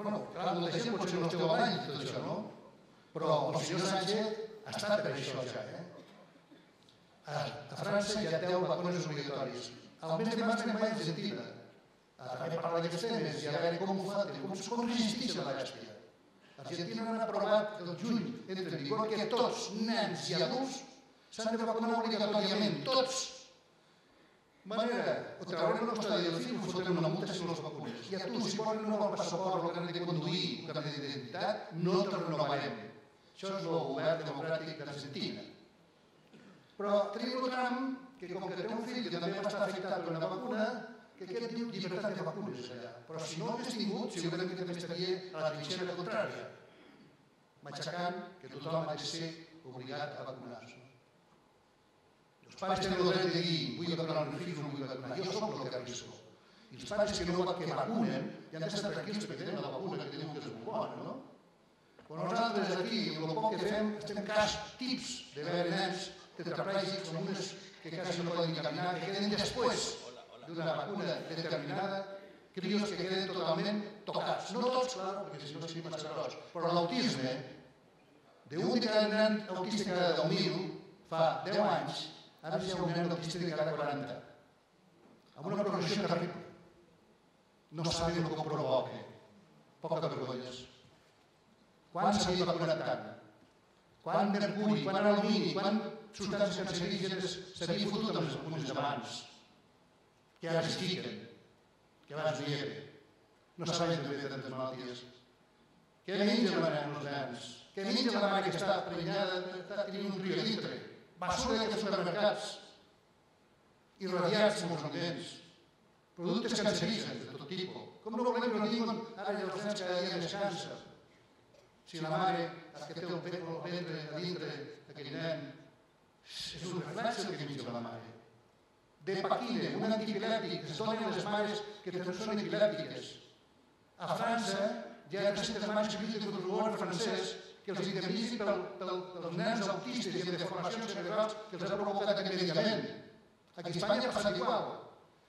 Bueno, clar, la gent potser no esteu avall i tot això, no? Però el senyor Sánchez ha estat per això ja, eh? A França ja té vacunes obligatòries. Al mes de març anem a Argentina. També parla d'aquests temes i a veure com ho fa, com resisteix a la bèstia. Argentina han aprovat el juny, entre vigor, que tots, nens i adults, s'han de vacunar obligatòriament, tots. De manera, o traurem l'estadi del fill, o fotrem una multa si no els vacunes. I a tu, si vols renovar el passaport, el carnet de conduir, el carnet d'identitat, no te'l renovarem. Això és el govern democràtic d'Argentina. Però tenim el tram que, com que té un fill que també va estar afectat per una vacuna, que aquest diu llibertat de vacunes allà. Però si no hagués tingut, segurament que també estaria a la trinxera contrària, matxacant que tothom ha de ser obligat a vacunar-se. Els pares tenen el dret de dir vull vacunar els fills o no vull vacunar. Jo soc el que arrisco. I els pares que vacunen ja han d'estar tranquils perquè tenen la vacuna que diuen que és molt bona, no? Però nosaltres aquí, amb el poc que fem, estem cas tips de veure nens tetraplègics o unes que quasi no poden caminar, que queden després d'una vacuna determinada, crios que queden totalment tocats. No tots, clar, perquè si no seria massa gros, però l'autisme, d'un de cada nen autista cada deu mil, fa deu anys, ara hi ha un nen autista de cada quaranta. Amb una progressió terrible. No sabem com provoca. Poca vergonya. Quan s'havia vacunat tant? Quan mercuri, quan alumini, quan substàncies cancerígenes s'havia fotut amb les vacunes d'abans? Que ara es fiquen, que abans no hi era. No sabem també de tantes malalties. Què menja la nena els nens? Què menja la mare que està prenyada, està tenint un riu a dintre? Basura d'aquests supermercats, irradiats amb els ambients, productes cancerígens de tot tipus. Com no volem que no diuen ara que els nens cada dia més càncer? Si la mare, que té el ventre a dintre d'aquell nen, és un reflex el que menja la mare. D'hepatina, un antipilètic, que es donen les mares que no són epilèptiques. A França hi ha aquestes mares que lluiten contra el govern francès que els indemnitzen pels nens autistes i amb deformacions cerebrals que els ha provocat aquest medicament. Aquí a Espanya passa igual.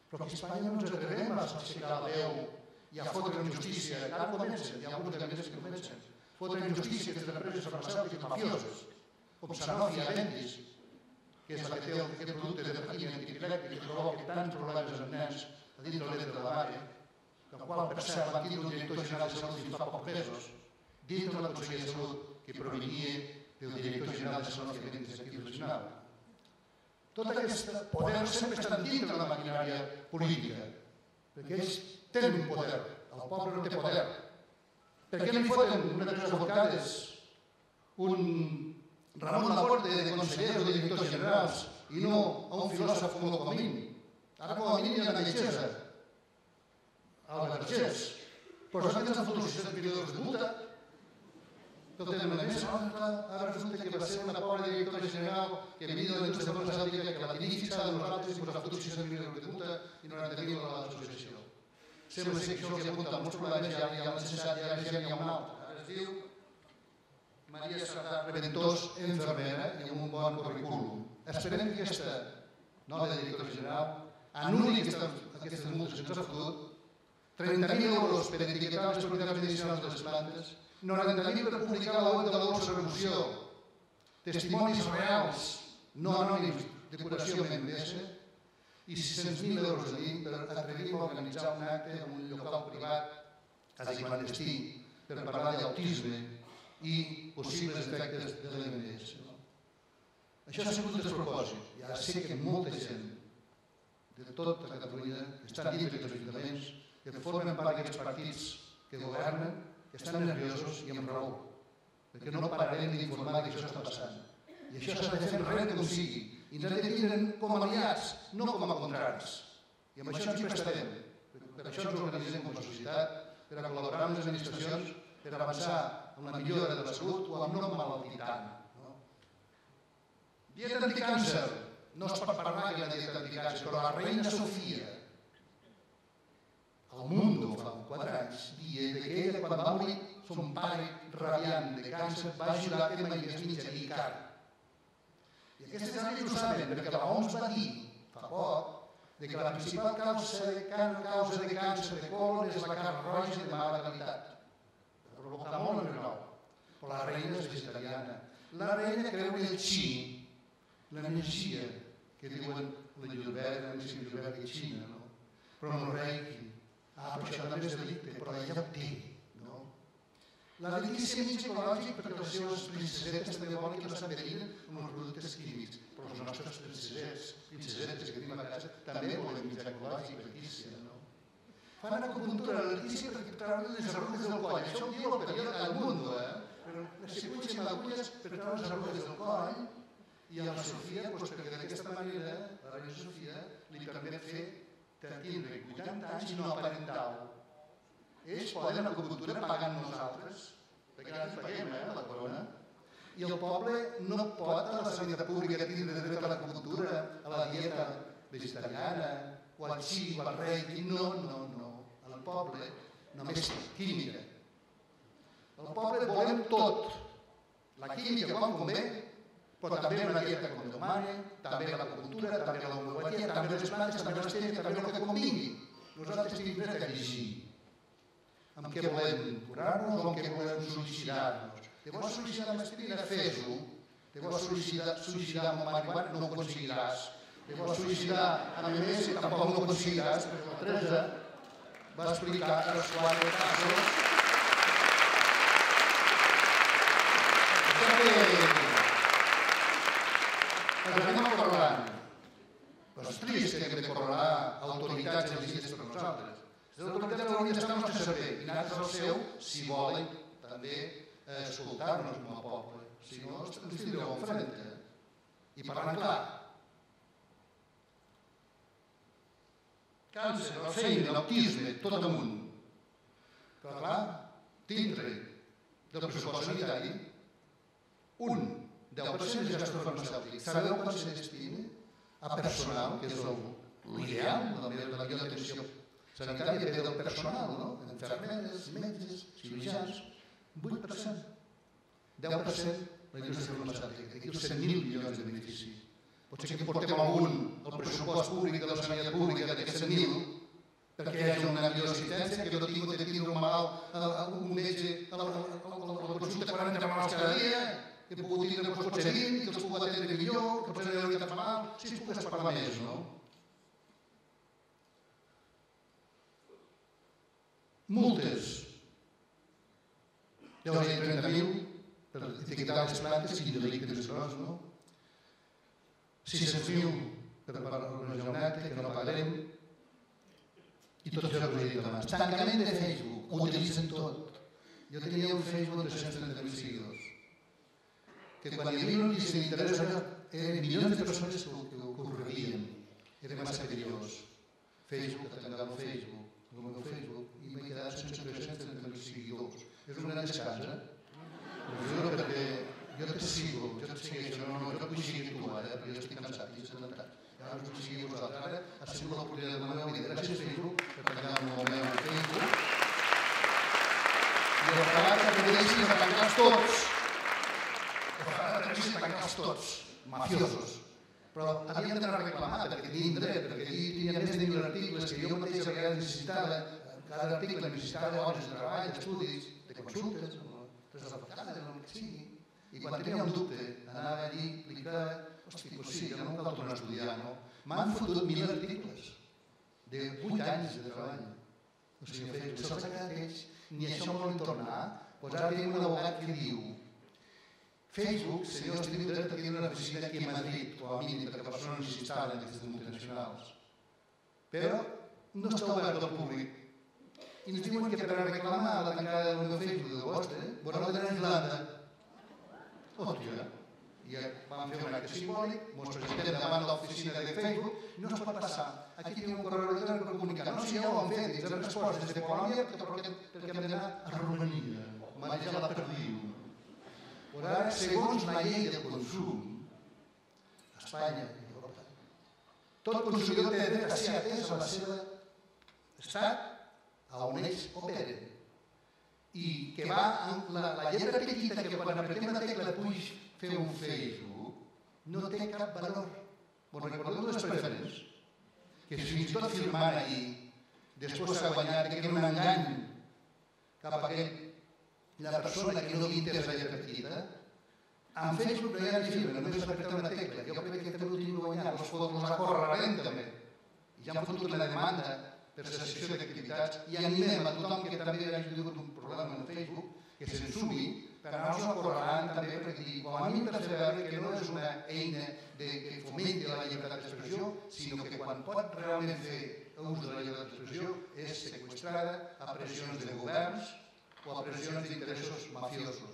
Però aquí a Espanya no ens atrevem a aixecar la veu i a fotre injustícia. Ara comencen, hi ha algunes cadenes que comencen. Fotre injustícia des de empreses farmacèutiques mafioses, com Sanofi i Aventis, que és la que té aquest producte de l'hepatina antipilèctica que provoca tants problemes als nens a dins del ventre de la mare, que el qual, per cert, va tindre un director general de salut fins fa pocs mesos, dintre de la Conselleria de Salut, que provenia del director general de salut que tenia de sentit original. Tot aquest poder sempre està dintre de la maquinària política, perquè ells tenen un poder, el poble no té poder. Per què li foten una Teresa Forcades, un Ramon Laporte, de consellers o directors generals, i no a un filòsof com el Comín. Ara com a mínim hi ha la metgessa, el vergés. Però s'ha fet el futur si s'han perdut de multa. Tot tenen una mesa alta, ara resulta que va ser una pobra directora general que venia de l'indústria farmacèutica que la tenia fixada a nosaltres i posar el futur si s'han perdut de multa i no n'han de tenir la l'associació. Sembla que això els apunta molts problemes, ja n'hi ha necessari, ara ja n'hi ha un altre. Ara es diu Maria Sardà Reventós, infermera, i amb un bon currículum. Esperem que aquesta nova directora general anul·li aquestes multes que ens ha fotut, trenta mil euros per etiquetar les propietats medicinals de les plantes, noranta mil per publicar la web de la dolça revolució, testimonis reals, no anònims, de curació M M S, i sis-cents mil euros de l'any per atrevir-me a organitzar un acte en un local privat, quasi clandestí, per parlar d'autisme i possibles efectes de l'M M S. Això ha sigut despropòsit. Ja sé que molta gent de tota Catalunya, que estan dintre dels ajuntaments, que formen part d'aquests partits que governen, que estan nerviosos i amb raó, perquè no pararem d'informar que això està passant. I això s'ha de fer res que ho sigui. I ens hem de tindre com a aliats, no com a contraris. I amb això ens hi prestarem. Per això ens organitzem com a societat, per a col·laborar amb les administracions, per a avançar en la millora de la salut o amb una malaltia tant. Dieta anticàncer. No es pot parlar que hi ha una dieta anticàncer, però la reina Sofia, al Mundo, fa quatre anys, deia que ella, quan va morir son pare rabiant de càncer, va ajudar que menjés mitjaní carn. I aquestes àrees ho saben, perquè l'OMS va dir fa poc que la principal causa de càncer de colon és la carn roja de mala qualitat. Va provocar molt en nou. Però la reina és vegetariana. La reina creu en el xi, l'energia que diuen la Llolbert, l'energia Llolbert de Xina, però no reiki. Ah, però això també és delicte, però ella ho té. La delícia mitja ecològica perquè les seves princesetes també volen que no s'averinen amb els productes químics, però els nostres princesetes, princesetes que tenim a casa, també volen mitja ecològica, delícia. Fan acupuntura, la delícia perquè treuen les arrugues del coll, això ho diu el periòdic El Mundo, però les seqüències amb agulles per treure les arrugues del coll. I a la Sofia, perquè d'aquesta manera, la reina Sofia li permet fer tindre vuitanta anys i no aparentar-ho. Ells poden l'acupuntura pagant nosaltres, perquè nosaltres paguem la corona, i el poble no pot a la sanitat pública tindre dret a l'acupuntura, a la dieta vegetariana, o al xi, o al reiki, no, no, no. Al poble només química. Al poble volem tot. La química quan convé, però també una dieta com Déu mana, també l'acupuntura, també l'homeopatia, també les plantes, també les temes, també el que convingui. Nosaltres tenim dret a llegir. Amb què volem curar-nos o amb què volem sol·licitar-nos? Te vols sol·licitar amb aspirina? Fes-ho. Te vols sol·licitar amb marihuana? No ho aconseguiràs. Te vols sol·licitar amb M M S? Tampoc no ho aconseguiràs. La Teresa va explicar els quatre casos. Però anem a corrolar. Però és trist que hem de corrolar autoritats elegides per nosaltres. Les autoritats haurien d'estar al nostre servei i nosaltres al seu, si volen també escoltar-nos com a poble. Si no, ens tindreu enfront. I parlant clar. Càncer, Alzheimer, l'autisme, tot amunt. Però clar, tindre del pressupost sanitari, un deu per cent de gestor farmacèutic. Sabeu quan se destina a personal, que és l'ideal de la millor atenció sanitària, ve del personal, no? Enfermeres, metges, cirurgians, vuit per cent. deu per cent la indústria farmacèutica. Aquí els cent mil milions de benefici. Potser que portem algun el pressupost públic de la sanitat pública d'aquests cent mil, perquè hi hagi una bioassistència, que jo tinc de tindre un malalt, un metge, a la consulta quaranta malalts cada dia, que puc tindre doncs potser vint, que els puc atendre millor, que potser no hi hauria cap mal, si es puc esperar més, no? Multes. Deu haver trenta mil per etiquetar les plantes i delictes grossos, no? sis-cents mil per preparar una jornada que no pagarem i tot això que us he dit abans. Tancament de Facebook, ho utilitzen tot. Jo tenia un Facebook de tres-cents trenta mil seguidors, que quan hi havia una llista d'interès eren milions de persones que ho correrien. Era massa perillós. Facebook, atendant el Facebook, el meu Facebook, i m'he quedat sense tres-cents trenta mil seguidors. És una gran descansa. Jo te sigo, jo et segueixo, no et vull seguir tu ara, però jo estic cansat, jo estic cansat. Ja us vull seguir vosaltres ara, ha sigut l'oportunitat de la meva vida. Gràcies Facebook per tancar el meu Facebook. I al acabar, que m'he deixat de tancar-los tots. S'han tancat tots, mafiosos, però havíem d'anar a reclamar perquè teníem dret, perquè aquí tenia més de mil articles que jo mateix a vegades necessitava, cada article necessitava hores de treball, d'estudis, de consultes, res afectades, el que sigui, i quan tenia un dubte anava allí, clicava, hosti, doncs sí, ja no cal tornar a estudiar, no? M'han fotut mil articles de vuit anys de treball. O sigui, se'ls ha quedat ells, ni això m'ho volen tornar, doncs ara tenim un abogat que diu Facebook, senyors, teniu dret a tenir una oficina aquí a Madrid, o a mínim, perquè persones s'instal·len aquestes multinacionals. però no està obert al públic. I ens diuen que per reclamar la tancada del meu Facebook de vostre, volen ordenar a Irlanda. Hòstia, i vam fer un acte simbòlic, ens presentem davant l'oficina de Facebook, no es pot passar. Aquí tinc un correu electrònic per comunicar. No, si ja ho han fet, ens hem respost des de Colòmbia perquè hem d'anar a Romania, menjar la perdiu. Però ara, segons la llei de consum, a Espanya i a Europa, tot consumidor té dret a ser atès a la seva estat on ells operen i que va la lletra petita que quan apretem la tecla puix fer un Facebook no té cap valor. Vos recordeu les preferents? Que fins i tot firmant ahir després s'ha guanyat que era un engany cap a aquella persona que no li interessa la lletra petita. En Facebook no hi ha llibre, només apretar una tecla. Jo crec que també ho tinc guanyat, les fotos a córrer lentament i ja han fotut la demanda per cessació d'activitats, i animem a tothom que també hagi tingut un problema en Facebook que se'n sumi per anar-nos acorralant també per dir, com a mínim per fer veure que no és una eina que fomenti la llibertat d'expressió, sinó que quan pot realment fer ús de la llibertat d'expressió és seqüestrada a pressions de governs o a pressions d'interessos mafiosos.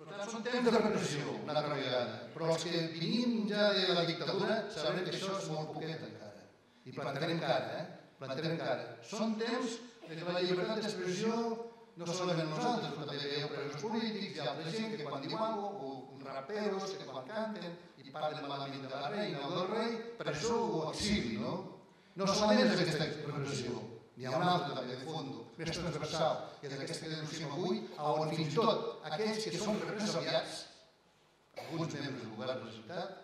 Per tant, són temps de repressió, una altra vegada, però els que venim ja de la dictadura sabrem que això és molt poquet encara. I plantarem cara, eh? Plantarem cara. Són temps que la llibertat d'expressió no solament nosaltres, però també hi ha presos polítics, hi ha altra gent que quan diuen alguna cosa, o uns raperos que quan canten i parlen malament de la reina o del rei, presó o exili, no? No solament és aquesta repressió, n'hi ha una altra també de fons, més transversal, que és aquesta que denunciem avui, on fins i tot aquells que són represaliats, alguns membres del govern de la ciutat,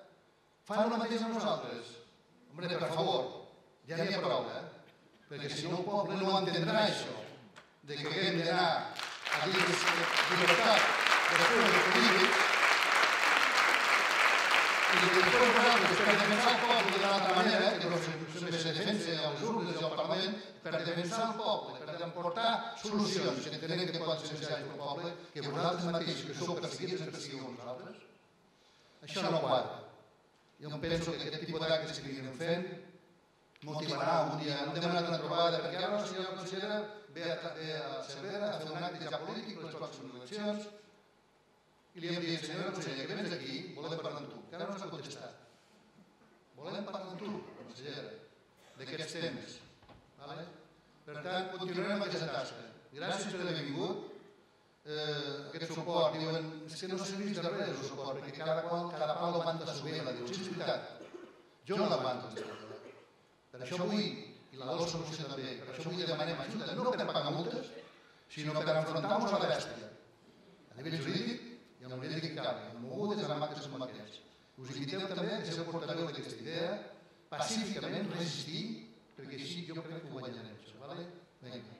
fan el mateix a nosaltres. Hombre, per favor, ja n'hi ha prou, perquè si no el poble no entendrà això, que hem d'anar a dir llibertat després dels polítics i que després nosaltres, per defensar el poble d'una altra manera, que no se defensa als urnes i al Parlament, per defensar el poble, per aportar solucions que entenem que poden ser necessàries al poble, que vosaltres mateixos, que sou perseguits, ens persigueu nosaltres, això no quadra. Jo em penso que aquest tipus d'actes que anirem fent motivarà un dia, no demanarà una trobada, perquè ara la senyora consellera ve a Cervera a fer un acte ja polític per les pròximes eleccions i li hem dit, senyora consellera, que vens aquí, volem parlar amb tu, que ara no ens ha contestat. Volem parlar amb tu, consellera, d'aquests temes. Per tant, continuarem amb aquesta tasca. Gràcies per haver vingut. Aquest suport, diuen, és que no serveix de res el suport, perquè cada qual l'aguanta a sobrela, diu, sí, és veritat, jo no l'aguanto a sobrela. Per això avui, i la dolça solució també, per això avui demanem ajuda, no per pagar multes, sinó per enfrontar-nos a la bèstia, a nivell jurídic i a nivell que cal, amb mogudes a la mà que se'n maquets. Us inviteu també a ser portadors d'aquesta idea, pacíficament resistir, perquè així jo crec que ho guanyarem. Vinga.